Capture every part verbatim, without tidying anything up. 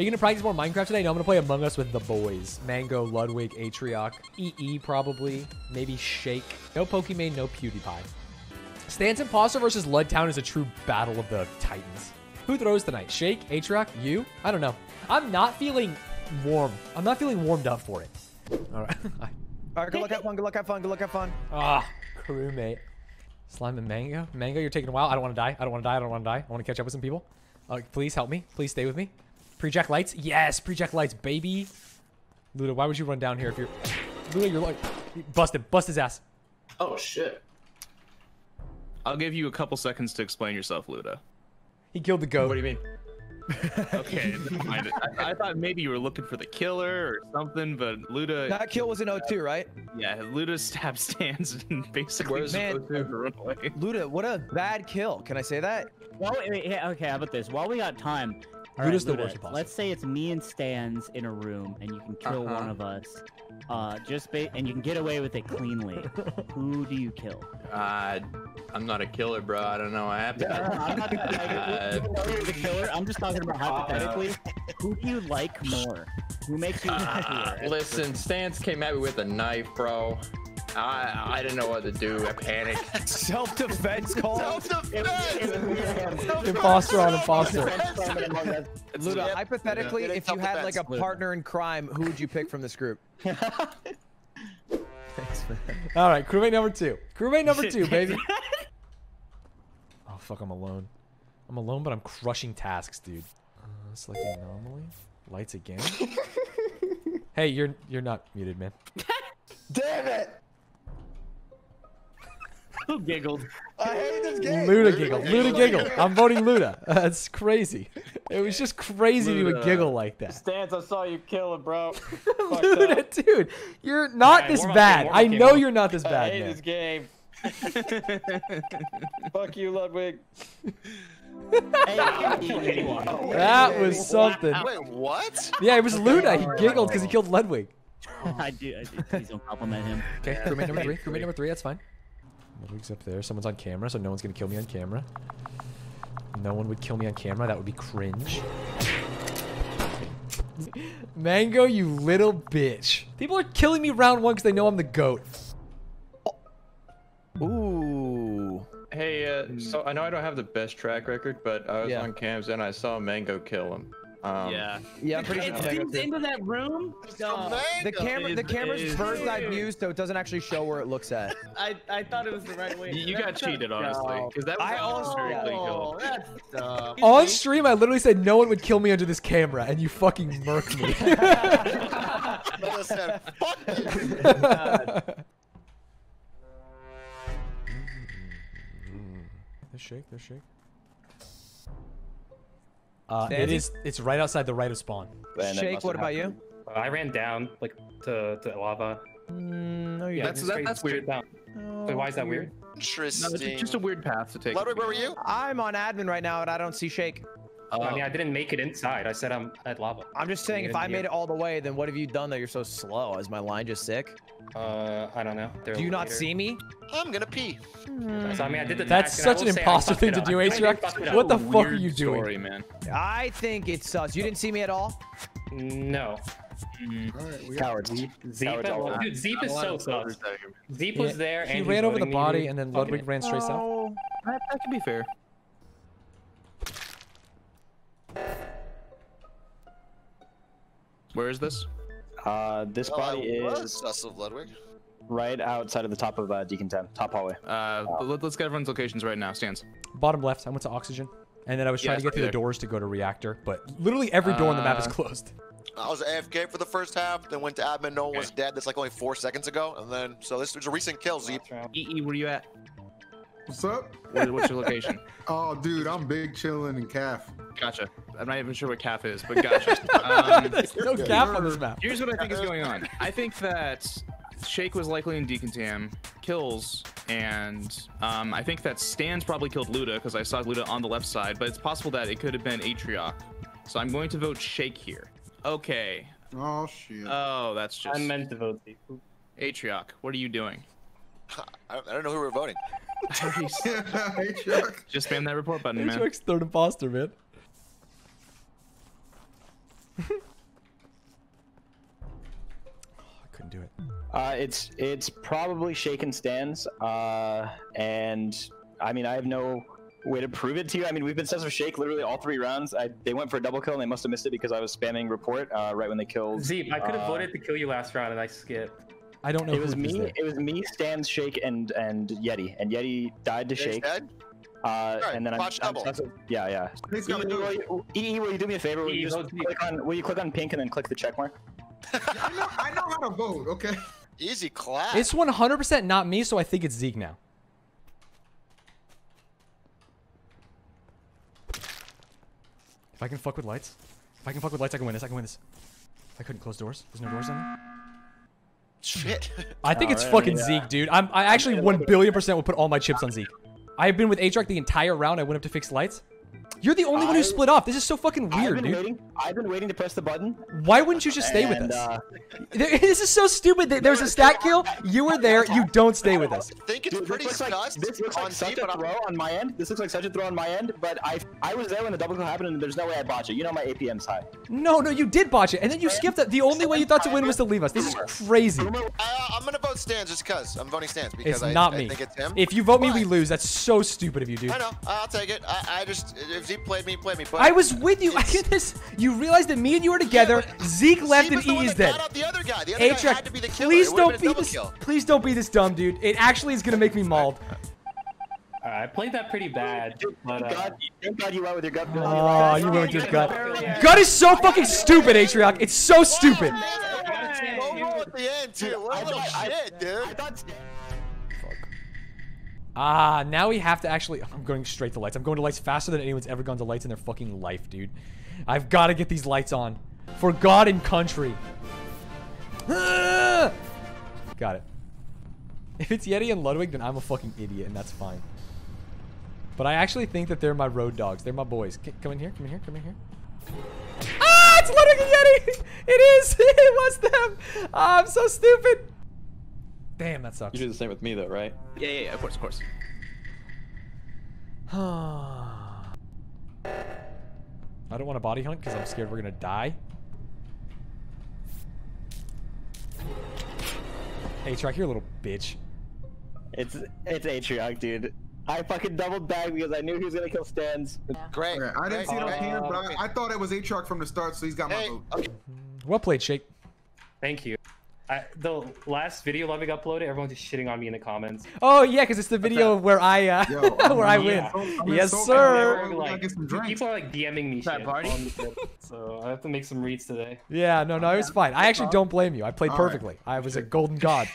Are you going to practice more Minecraft today? No, I'm going to play Among Us with the boys. Mango, Ludwig, Atrioc, E E probably, maybe Shake. No Pokimane, no PewDiePie. Stans Imposter versus Ludtown is a true battle of the titans. Who throws tonight? Shake, Atrioc, you? I don't know. I'm not feeling warm. I'm not feeling warmed up for it. All right. All right, good luck, have fun, good luck, have fun, good luck, have fun. Ah, crewmate. Slime and Mango. Mango, you're taking a while. I don't want to die. I don't want to die. I don't want to die. I want to catch up with some people. Uh, please help me. Please stay with me. Pre-jack lights. Yes, pre-jack lights, baby. Luda, why would you run down here if you're... Luda, you're like... Bust him. Bust his ass. Oh, shit. I'll give you a couple seconds to explain yourself, Luda. He killed the goat. What do you mean? Okay. I, I thought maybe you were looking for the killer or something, but Luda... That kill was in O two, right? Yeah, Luda stabbed Stans and basically... Man, O two. Luda, what a bad kill. Can I say that? Well, wait, wait, yeah, okay, how about this? While we got time... All right, Luda, let's say it's me and Stans in a room, and you can kill uh-huh. one of us. Uh, just ba and you can get away with it cleanly. Who do you kill? Uh, I'm not a killer, bro. I don't know what happened. Yeah, I'm not like, uh, the killer. I'm just talking about hypothetically. Who do you like more? Who makes you happier? Uh, listen, Stans came at me with a knife, bro. I I didn't know what to do. I panicked. Self-defense call. Self-defense. Imposter on imposter. Luda, hypothetically, if you had like a partner in crime, who would you pick from this group? Thanks, man. All right, crewmate number two. Crewmate number two, baby. Oh fuck, I'm alone. I'm alone, but I'm crushing tasks, dude. Uh, select anomaly. Lights again. Hey, you're you're not muted, man. Damn it. Who giggled? I hate this game. Luda giggled. Luda giggled. I'm voting Luda. That's crazy. It was just crazy you would giggle like that. Stans, I saw you kill him, bro. Luda, dude, you're not this bad. I know you're not this bad. I hate this game. Fuck you, Ludwig. That was something. Wait, what? Yeah, it was Luda. He giggled because he killed Ludwig. I do. I do. Please don't compliment him. Okay, crewmate number three. Crewmate number three. That's fine. Ludwig's up there. Someone's on camera, so no one's gonna kill me on camera. No one would kill me on camera. That would be cringe. Mango, you little bitch. People are killing me round one because they know I'm the goat. Oh. Ooh. Hey, uh, so I know I don't have the best track record, but I was yeah. on cams and I saw Mango kill him. Um, yeah. Yeah. I'm pretty it zooms into that room. Uh, the camera, the camera's bird's eye view, so it doesn't actually show where it looks at. I, I thought it was the right way. You got cheated, honestly. Because that was strictly cool. On stream, I literally said no one would kill me under this camera, and you fucking murked me. I said, fuck you. There's Shake. There's Shake. Uh, it is. It's right outside the right of spawn. Shake, what about you? Uh, I ran down like to, to lava. Mm, no, yeah, that's that, that's weird. Down. Oh, so why is that weird? Interesting. No, it's just a weird path to take. Ludwig, where were you? I'm on admin right now, and I don't see Shake. Oh. I mean, I didn't make it inside. I said I'm at lava. I'm just saying, if I made it all the way, then what have you done that you're so slow? Is my line just sick? Uh, I don't know. They're Do you not later. see me? I'm gonna pee. Mm. So, I mean, I did the That's such an imposter thing to do, Atrioc. What the Weird fuck are you doing? Story, man. I think it's sus. You didn't see me at all? No. Mm. All right, we Cowards. Zeep, Zeep, Cowards dude, Zeep is so sus. Zeep was there, yeah, and he ran over the body, and then Ludwig ran straight south. Oh, that, that could be fair. Where is this? Uh, this oh, body is of Ludwig. Right outside of the top of uh, Deacon ten, top hallway. Uh, wow. Let's get everyone's locations right now. Stans. Bottom left. I went to oxygen, and then I was trying yeah, to get through there. the doors to go to reactor, but literally every door uh, on the map is closed. I was A F K for the first half, then went to admin. No one okay. was dead. That's like only four seconds ago, and then so this was a recent kill. Zeep. E E, where are you at? What's up? What, what's your location? Oh, dude, I'm big chilling in calf. Gotcha. I'm not even sure what calf is, but gotcha. Um, There's no calf on this map. Here's what I think is going on. I think that Shake was likely in Decontam, kills, and um, I think that Stans probably killed Luda because I saw Luda on the left side, but it's possible that it could have been Atrioc. So I'm going to vote Shake here. Okay. Oh, shit. Oh, that's just... I meant to vote people. Atrioc, what are you doing? I don't know who we're voting. Just spam that report button, man. Atrioc's third imposter, man. I couldn't do it. Uh, it's it's probably Shake and Stans, uh, and I mean I have no way to prove it to you. I mean we've been sets with Shake literally all three rounds. I, they went for a double kill and they must have missed it because I was spamming report uh, right when they killed. Zeep, I could have uh, voted to kill you last round and I skipped. I don't know. It was me. It was me, Stans, Shake, and and Yeti, and Yeti died to Shake. Dead? Uh, right, and then I'm, I'm also, yeah, yeah. Please E E, will, you, E E, will you do me a favor? Will you, just click on, will you click on pink and then click the check mark? Yeah, I, know, I know how to vote. Okay. Easy clap. It's one hundred percent not me, so I think it's Zeke now. If I can fuck with lights, if I can fuck with lights, I can win this. I can win this. I couldn't close doors. There's no doors on there. Shit. I think all it's right, fucking yeah. Zeke, dude. I'm. I actually I'm one billion percent will put all my chips on Zeke. I've been with Atrioc the entire round. I went up to fix lights. You're the only I, one who split off. This is so fucking weird, I've been dude. Waiting. I've been waiting to press the button. Why wouldn't you just stay and, with us? Uh, there, this is so stupid. There was a stat kill. You were there. You don't stay with us. I think it's dude, pretty sus. Like, this looks like such a throw on my end. This looks like such a throw on my end, but I I was there when the double kill happened, and there's no way I botched it. You know my A P M's high. No, no, you did botch it, and then you skipped it. The only way you thought to win was to leave us. This is crazy. Uh, I'm going to vote Stans just because. I'm voting Stans because it's I, not me. I think it's him. If you vote Why? me, we lose. That's so stupid of you, dude. I know. I'll take it. I, I just... If Zeke played me, played me. But I was with you. I get this. You realized that me and you were together. Yeah, Zeke left and E is dead. The other guy. The other guy had to be the killer. Please don't be this. Kill. Please don't be this dumb, dude. It actually is gonna make me mauled. All right, I played that pretty bad. Dude, but, uh, God, thank God you went with your gut. Oh, uh, you went with your gut. Gut is so fucking stupid, Atrioc. It's so stupid. Ah, now we have to actually... I'm going straight to lights. I'm going to lights faster than anyone's ever gone to lights in their fucking life, dude. I've got to get these lights on. For God and country. Ah! Got it. If it's Yeti and Ludwig, then I'm a fucking idiot, and that's fine. But I actually think that they're my road dogs. They're my boys. C come in here, come in here, come in here. Ah, it's Ludwig and Yeti! It is! It was them! Oh, I'm so stupid! Damn, that sucks. You do the same with me, though, right? Yeah, yeah, yeah, of course, of course. I don't want to body hunt because I'm scared we're going to die. Atrioc, you're a little bitch. It's it's Atrioc, dude. I fucking doubled back because I knew he was going to kill Stans. Yeah. Great. Okay, I didn't Great. see it on here, but I, I thought it was Atrioc from the start, so he's got hey. my vote. Okay. Well played, Shake. Thank you. I, the last video Ludwig uploaded, everyone's just shitting on me in the comments. Oh yeah, because it's the video where I uh, Yo, where I win. Yeah. I mean, yes, so sir. Like, people are like DMing me shit. Party? So I have to make some reads today. Yeah, no, no, it was fine. I actually don't blame you. I played All perfectly. Right. I was a golden god.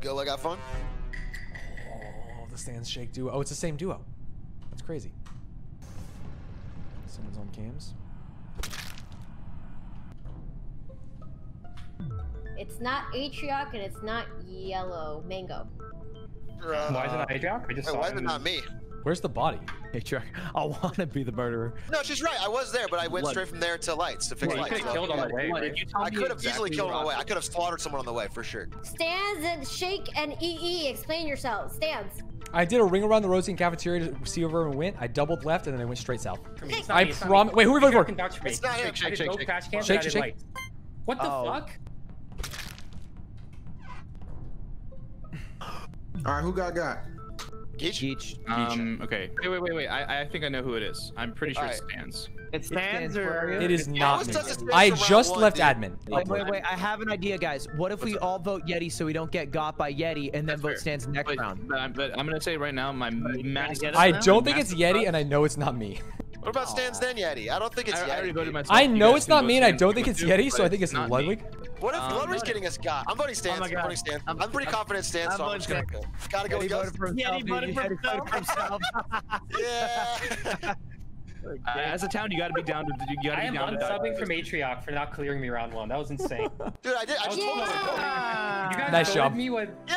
Gil, I got fun. Oh, the Stans Shake duo. Oh, it's the same duo. That's crazy. Someone's on cams. It's not Atrioc and it's not yellow mango. Uh, why is it not Atrioc? I just wait, why is it not me? Where's the body? Atrioc, I want to be the murderer. No, she's right. I was there, but I went what? straight from there to lights to fix well, lights. You could have killed on the way. I could have easily killed on the way. I could have slaughtered someone on the way for sure. Stans and Shake and E E, explain yourselves. Stans. I did a ring around the roadside cafeteria to see over and went. I doubled left and then I went straight south. Hey, I promise. Wait, who are we looking for? It's not him. Shake, shake, shake, shake, shake. What the fuck? All right, who got got? Geech. Geech. Um, okay. Wait, wait, wait, wait. I, I think I know who it is. I'm pretty sure right. it stands. It stands or it is not me. I just left one, admin. Wait, wait, wait. I have an idea, guys. What if What's we up? all vote Yeti so we don't get got by Yeti and then That's vote fair. Stans next but, round? But I'm, but I'm gonna say right now, my massive. I don't think it's Yeti, up. and I know it's not me. What about Stans then Yeti? I don't think it's I, Yeti. I, I know it's not me, and I don't think it's Yeti, so I think it's Ludwig. What if um, Ludwig's getting us got? I'm voting Stans. Oh I'm voting Stans. I'm, I'm pretty I'm, confident Stans, so I'm just gonna go. Gotta go. Yeah, he voted for himself. Yeah. Uh, as a town, you gotta be down to. You gotta I be down to. I am unsubbing from Atrioc for not clearing me round one. That was insane. Dude, I did. I was yeah. told I was going. Nice job. Me with... Yay!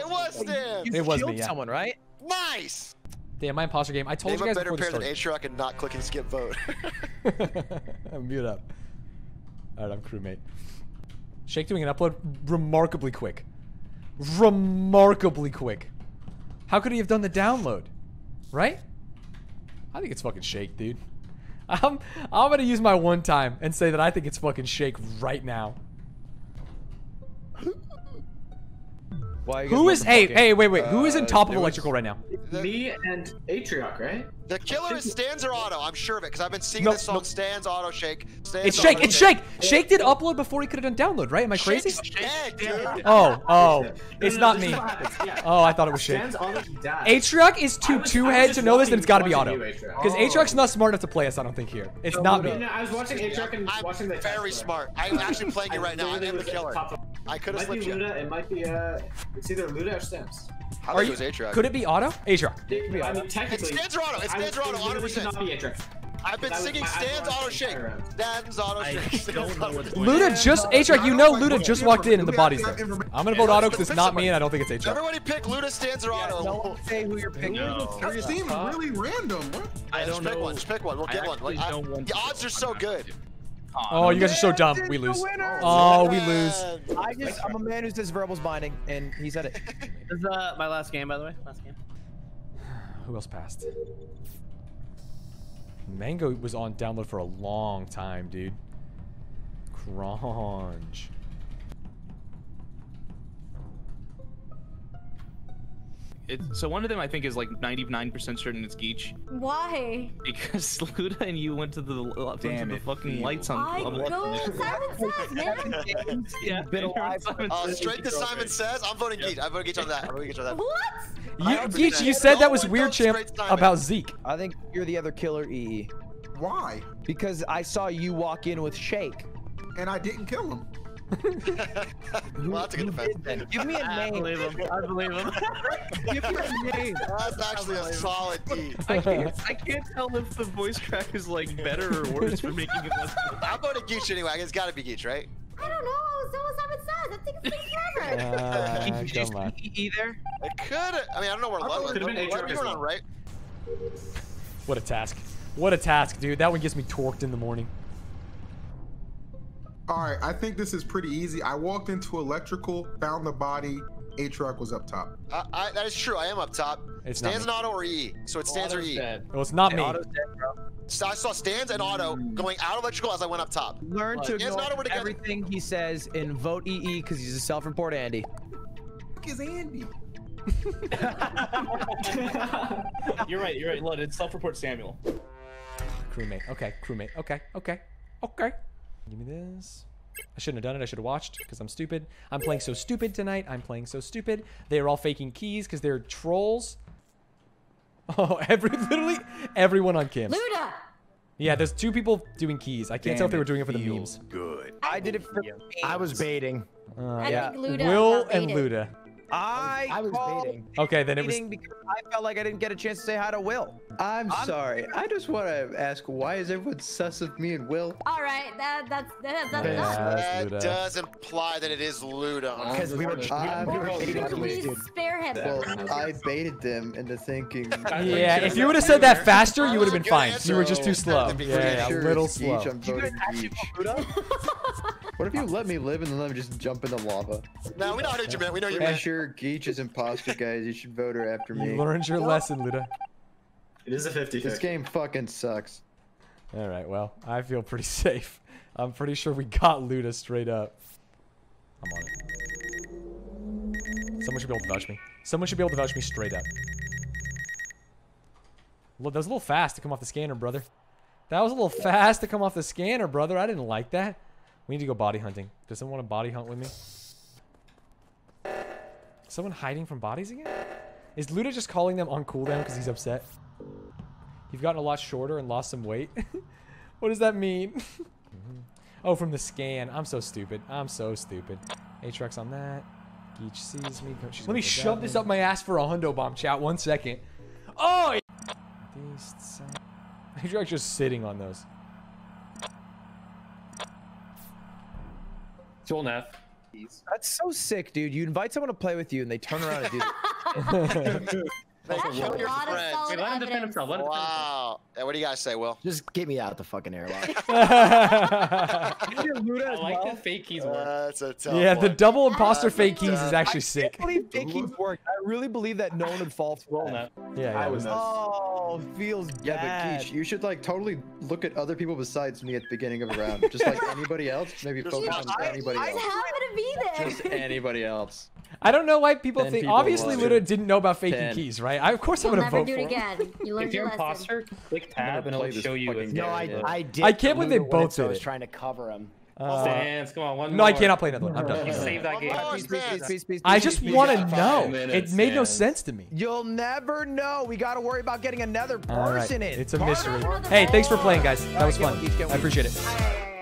It was Stans. It was me. Yeah. Someone, right? Nice. Damn, my imposter game. I told Name you guys before the start. Name a better pair than Atrioc and not clicking skip vote. Mute up. All right, I'm crewmate. Shake doing an upload remarkably quick. Remarkably quick. How could he have done the download? Right? I think it's fucking Shake, dude. I'm, I'm gonna use my one time and say that I think it's fucking Shake right now. Who is, hey, hey, wait, wait, uh, who is in top of electrical was, right now? The, Me and Atrioc, right? The killer is Stans or Otto, I'm sure of it, because I've been singing nope, this song, nope. Stans, Otto, Shake. Stans, it's Shake, Auto, it's Shake. Shake! Shake did upload before he could have done download, right? Am I crazy? Shake, Shake, dude. Oh, oh, no, it's no, not me. Yeah. Oh, I thought it was Shake. Atrioc is too two-head to know this, then it's gotta be Otto. Because oh. Atrioc's not smart enough to play us, I don't think, here. It's no, not no, me. No, I was watching Atrioc and I'm watching the very smart. I'm actually playing it right now, I am the killer. I could have slipped you. It might be Luda, it might be, it's either Luda or Stans. How Are you, it was Atrioc. Could it be Otto? Atrioc. It, I mean, technically, it's Stans or Otto. It's Stans or Otto, one hundred percent. I've been singing Stans, Otto, Shake. Stans, Otto, Shake. Luda just, Atrioc, you know Luda just walked in and the body's there. I'm gonna vote Otto because it's not me and I don't think it's Atrioc. Everybody pick Luda, Stans, or Otto. Don't say who you're picking. It seems really random. I don't know. Just pick one, just pick one. We'll get one. The odds are so good. Oh, you guys are so dumb. We lose. Oh, we lose. I just, I'm a man who says verbals binding, and he said it. This is uh, my last game, by the way. Last game. Who else passed? Mango was on download for a long time, dude. Crunch. It's, so one of them I think is like ninety-nine percent certain it's Geech. Why? Because Luda and you went to the, went Damn to the fucking lights on. I on go to Simon Says, man. yeah, Simon uh, says straight to Simon Says. I'm voting yep. Geech. I'm voting Geech on that. I'm voting Geech on that. What? You, Geech, you said that was weird, champ. About Zeke. I think you're the other killer, E E. Why? Because I saw you walk in with Shake, and I didn't kill him. Well, give me a name. I believe him. I believe him. Give me a name. That's actually a solid D. I can't, I can't tell if the voice crack is like better or worse for making it less. I'm voting Geech anyway. I guess it's gotta be Geech, right? I don't know. So was Simon Says. I think it's pretty clever. Uh, Geech, come on. Either. I could. I mean, I don't know where Ludwig could have been. Everyone on right. What a task. What a task, dude. That one gets me torqued in the morning. All right, I think this is pretty easy. I walked into electrical, found the body. Atrioc was up top. Uh, I, that is true. I am up top. It's Stans and Otto or E E. So it's Stans Auto's or E E. Dead. Well, it's not and me. Auto's dead, bro. So I saw Stans and Otto going out of electrical as I went up top. Learn to ignore everything he says and vote E E because he's a self-report Andy. What the fuck is Andy? You're right. You're right. Look, it's self-report Samuel. Crewmate. Okay. Crewmate. Okay. Okay. Okay. Give me this. I shouldn't have done it. I should have watched because I'm stupid. I'm playing so stupid tonight. I'm playing so stupid. They are all faking keys because they're trolls. Oh, every literally everyone on Kim's. Luda. Yeah, there's two people doing keys. I can't Damn, tell if they were doing it for the memes. Good. I did it for. I was baiting. Uh, I yeah. Luda Will and Luda. I, I was baiting. Okay, then it was. Because I felt like I didn't get a chance to say hi to Will. I'm, I'm sorry. I just want to ask, why is everyone sus of me and Will? All right, that that's that that's yeah, that does imply that it is Luda. Because we were baiting. Spearhead. Well, I baited them into thinking. yeah, if you would have said that faster, you would have been fine. Answer. You were just too slow. Yeah, yeah, a little slow. I'm voting Geech. What if you let me live and then let me just jump in the lava? No, we know how to do it. We know you're mad. Geech is imposter, guys. You should vote her after me. You learned your lesson, Luda. It is a fifty. This game fucking sucks. All right, well, I feel pretty safe. I'm pretty sure we got Luda straight up. I'm on it. Someone should be able to vouch me. Someone should be able to vouch me straight up. Look, that was a little fast to come off the scanner, brother. That was a little fast to come off the scanner, brother. I didn't like that. We need to go body hunting. Does someone want to body hunt with me? Someone hiding from bodies again? Is Luda just calling them on cooldown because he's upset? You've gotten a lot shorter and lost some weight. What does that mean? Oh, from the scan. I'm so stupid. I'm so stupid. Atrioc on that. Geech sees me. She's Let me shove this me. up my ass for a hundo bomb, chat. One second. Oh! Atrioc just sitting on those. Joel F. That's so sick, dude. You invite someone to play with you and they turn around and do that. That's a lot of solid evidence. Wow. What do you guys say, Will? Just get me out the fucking airlock. Luda I like well. the fake keys. Uh, that's a tough yeah, one. The double imposter uh, fake keys uh, is actually I sick. I believe fake keys work. I really believe that no one would fall for that. Yeah, yeah. I was oh, feels yeah, bad. But Geech, you should like totally look at other people besides me at the beginning of a round. Just like anybody else, maybe just focus on I, anybody I, else. I happen to be there. Just anybody else. I don't know why people Ten think. People obviously, Luda didn't know about faking Ten. keys, right? I, of course, You'll I'm gonna never vote do it for again. You if you're an imposter, click tab and it'll show you. No, I, I did. I can't believe they both did. I was trying to cover him. Uh, Stans, come on, one no, more. I cannot play another one. I'm done. You saved that game. Please, please, please, please, please, I just want to know. Minutes, it made Stans. no sense to me. You'll never know. We got to worry about getting another person right. in. It's a mystery. Hey, thanks for playing, guys. That was fun. I appreciate it.